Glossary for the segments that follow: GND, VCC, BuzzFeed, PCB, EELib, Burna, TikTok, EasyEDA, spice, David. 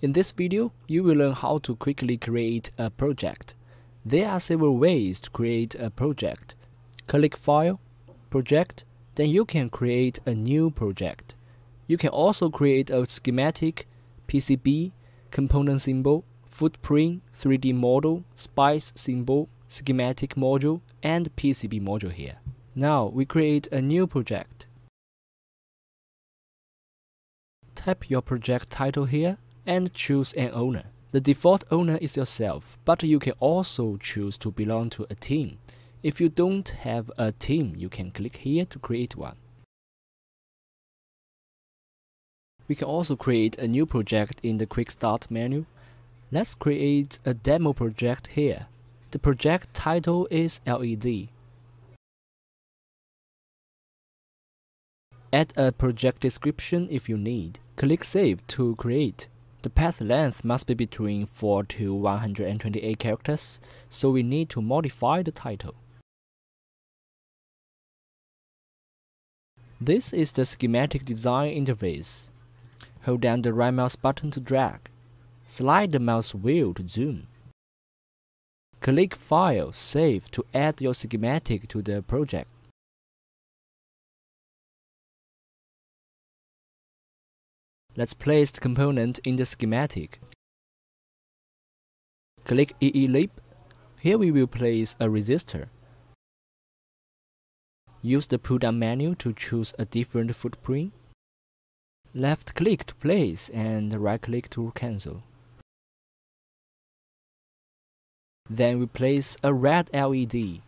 In this video, you will learn how to quickly create a project. There are several ways to create a project. Click File, Project, then you can create a new project. You can also create a schematic, PCB, component symbol, footprint, 3D model, spice symbol, schematic module, and PCB module here. Now we create a new project. Type your project title here and choose an owner. The default owner is yourself, but you can also choose to belong to a team. If you don't have a team, you can click here to create one. We can also create a new project in the Quick Start menu. Let's create a demo project here. The project title is LED. Add a project description if you need. Click Save to create. The path length must be between 4 to 128 characters, so we need to modify the title. This is the schematic design interface. Hold down the right mouse button to drag. Slide the mouse wheel to zoom. Click File, Save to add your schematic to the project. Let's place the component in the schematic. Click EELib. Here we will place a resistor. Use the pull-down menu to choose a different footprint. Left-click to place and right-click to cancel. Then we place a red LED.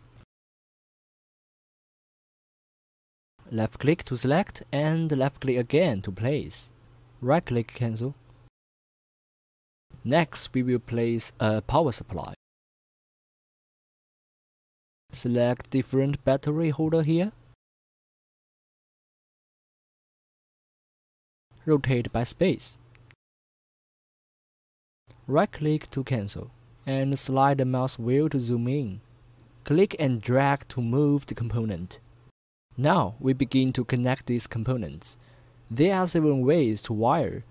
Left-click to select and left-click again to place. Right-click cancel. Next, we will place a power supply. Select different battery holder here. Rotate by space. Right-click to cancel, and slide the mouse wheel to zoom in. Click and drag to move the component. Now, we begin to connect these components. There are several ways to wire.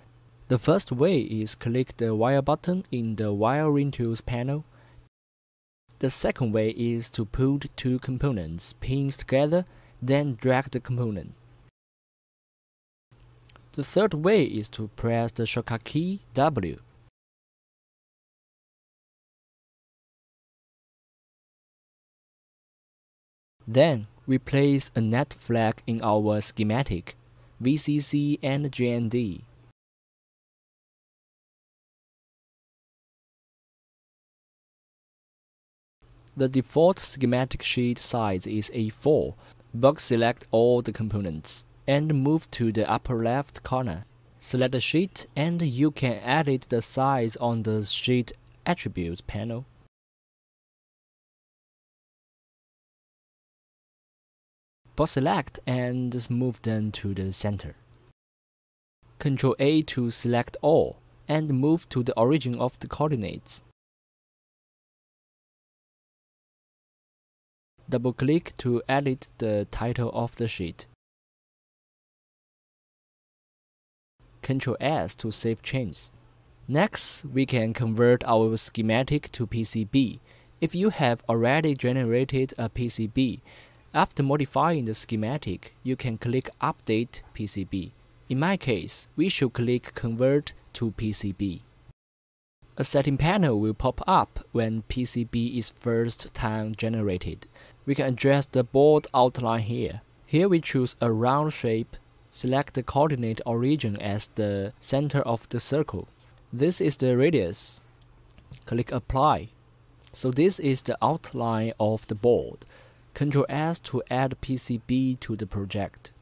The first way is click the wire button in the wiring tools panel. The second way is to put two components pins together, then drag the component. The third way is to press the shortcut key W. Then we place a net flag in our schematic. VCC and GND. The default schematic sheet size is A4. Box select all the components and move to the upper left corner. Select the sheet and you can edit the size on the Sheet Attributes panel. Box select and move them to the center. Ctrl A to select all and move to the origin of the coordinates. Double click to edit the title of the sheet. Ctrl S to save changes. Next, we can convert our schematic to PCB. If you have already generated a PCB, after modifying the schematic, you can click Update PCB. In my case, we should click Convert to PCB. A setting panel will pop up when PCB is first time generated. We can adjust the board outline here. Here we choose a round shape, select the coordinate origin as the center of the circle. This is the radius. Click Apply. So this is the outline of the board. Ctrl S to add PCB to the project.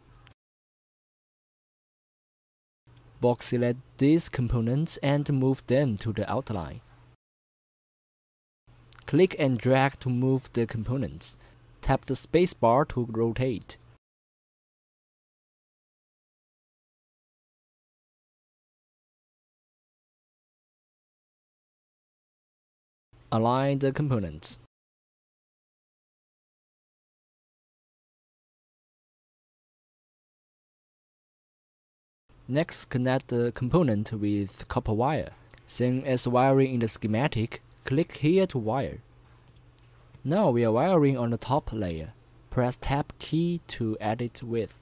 Box select these components and move them to the outline. Click and drag to move the components. Tap the spacebar to rotate. Align the components. Next, connect the component with copper wire. Same as wiring in the schematic, click here to wire. Now we are wiring on the top layer. Press Tab key to edit width.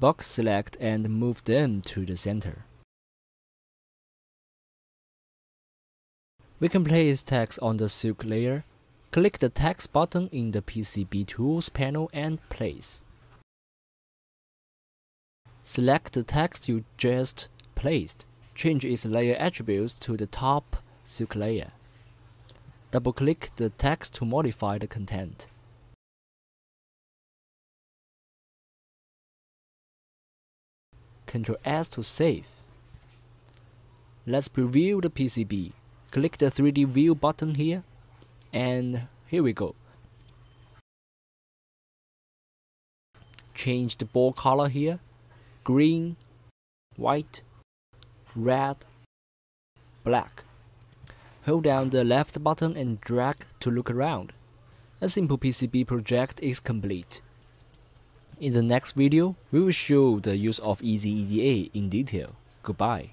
Box select and move them to the center. We can place text on the silk layer. Click the text button in the PCB Tools panel and place. Select the text you just placed. Change its layer attributes to the top silk layer. Double-click the text to modify the content. Ctrl S to save. Let's preview the PCB. Click the 3D view button here, and here we go. Change the ball color here, green, white, red, black. Hold down the left button and drag to look around. A simple PCB project is complete. In the next video, we will show the use of EasyEDA in detail. Goodbye.